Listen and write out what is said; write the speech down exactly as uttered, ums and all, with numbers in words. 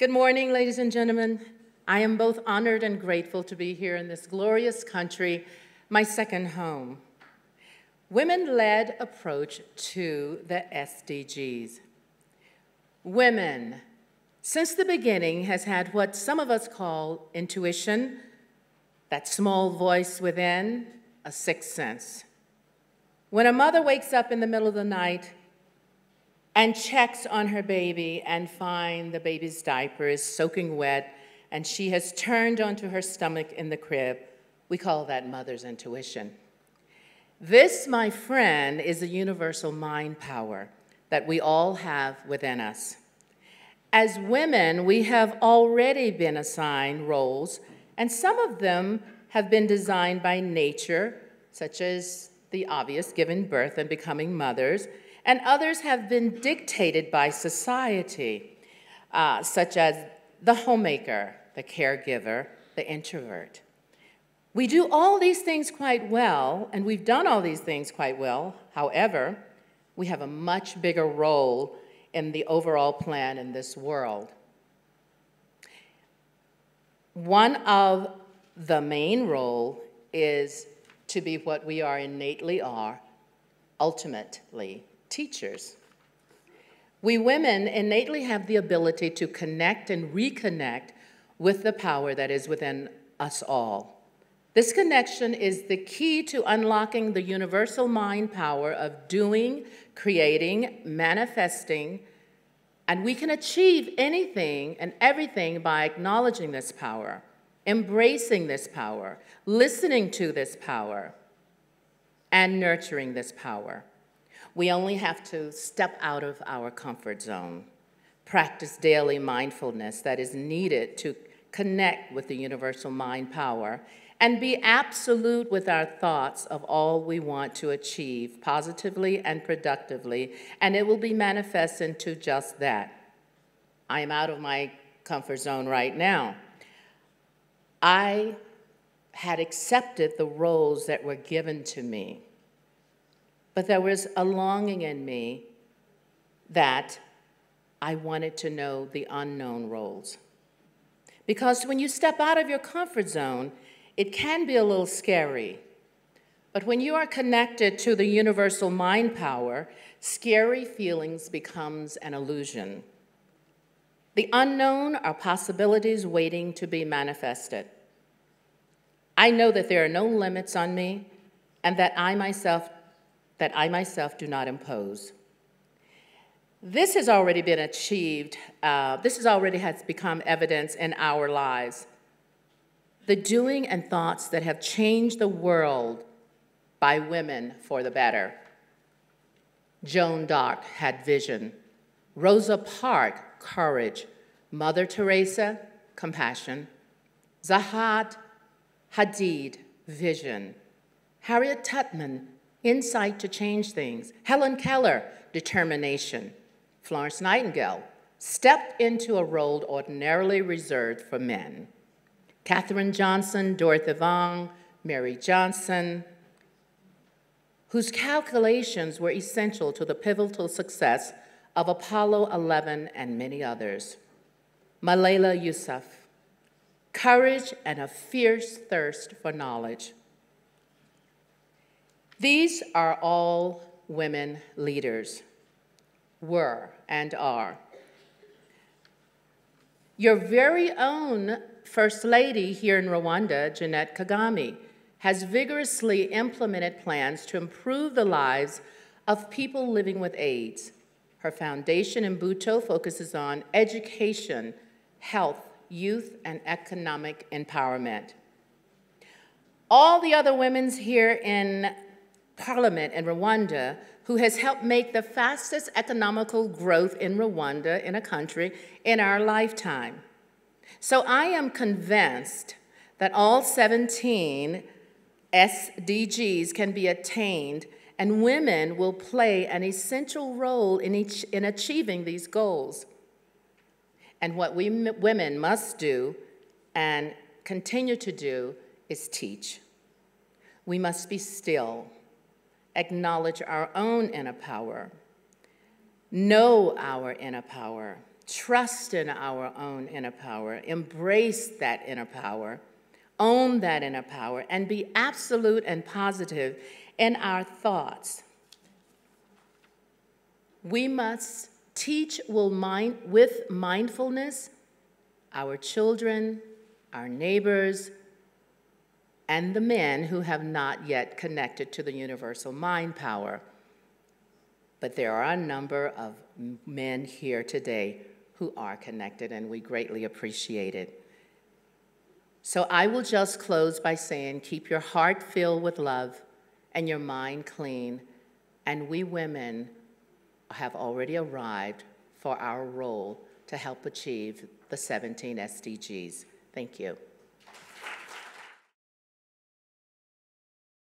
Good morning, ladies and gentlemen. I am both honored and grateful to be here in this glorious country, my second home. Women-led approach to the S D Gs. Women, since the beginning, has had what some of us call intuition, that small voice within, a sixth sense. When a mother wakes up in the middle of the night and checks on her baby and finds the baby's diaper is soaking wet and she has turned onto her stomach in the crib, we call that mother's intuition. This, my friend, is a universal mind power that we all have within us. As women, we have already been assigned roles, and some of them have been designed by nature, such as the obvious giving birth and becoming mothers, and others have been dictated by society, uh, such as the homemaker, the caregiver, the introvert. We do all these things quite well, and we've done all these things quite well. However, we have a much bigger role in the overall plan in this world. One of the main role is to be what we are innately are, ultimately teachers. We women innately have the ability to connect and reconnect with the power that is within us all. This connection is the key to unlocking the universal mind power of doing, creating, manifesting, and we can achieve anything and everything by acknowledging this power, embracing this power, listening to this power, and nurturing this power. We only have to step out of our comfort zone, practice daily mindfulness that is needed to connect with the universal mind power, and be absolute with our thoughts of all we want to achieve positively and productively, and it will be manifest into just that. I am out of my comfort zone right now. I had accepted the roles that were given to me, but there was a longing in me that I wanted to know the unknown roles. Because when you step out of your comfort zone, it can be a little scary, but when you are connected to the universal mind power, scary feelings becomes an illusion. The unknown are possibilities waiting to be manifested. I know that there are no limits on me and that I myself, that I myself do not impose. This has already been achieved. Uh, this has already has become evidence in our lives. The doing and thoughts that have changed the world by women for the better. Joan of Arc had vision. Rosa Parks, courage. Mother Teresa, compassion. Zahad Hadid, vision. Harriet Tubman, insight to change things. Helen Keller, determination. Florence Nightingale, stepped into a role ordinarily reserved for men. Katherine Johnson, Dorothy Vaughn, Mary Johnson, whose calculations were essential to the pivotal success of Apollo eleven and many others. Malayla Yousaf, courage and a fierce thirst for knowledge. These are all women leaders, were and are. Your very own First Lady here in Rwanda, Jeanette Kagame, has vigorously implemented plans to improve the lives of people living with AIDS. Her foundation in Buto focuses on education, health, youth, and economic empowerment. All the other women here in Parliament in Rwanda who has helped make the fastest economical growth in Rwanda in a country in our lifetime. So I am convinced that all seventeen S D Gs can be attained, and women will play an essential role in, each, in achieving these goals. And what we women must do and continue to do is teach. We must be still, acknowledge our own inner power, know our inner power, trust in our own inner power, embrace that inner power, own that inner power, and be absolute and positive in our thoughts. We must teach will mind, with mindfulness our children, our neighbors, and the men who have not yet connected to the universal mind power. But there are a number of men here today who are connected, and we greatly appreciate it. So I will just close by saying, keep your heart filled with love and your mind clean, and we women have already arrived for our role to help achieve the seventeen S D Gs. Thank you.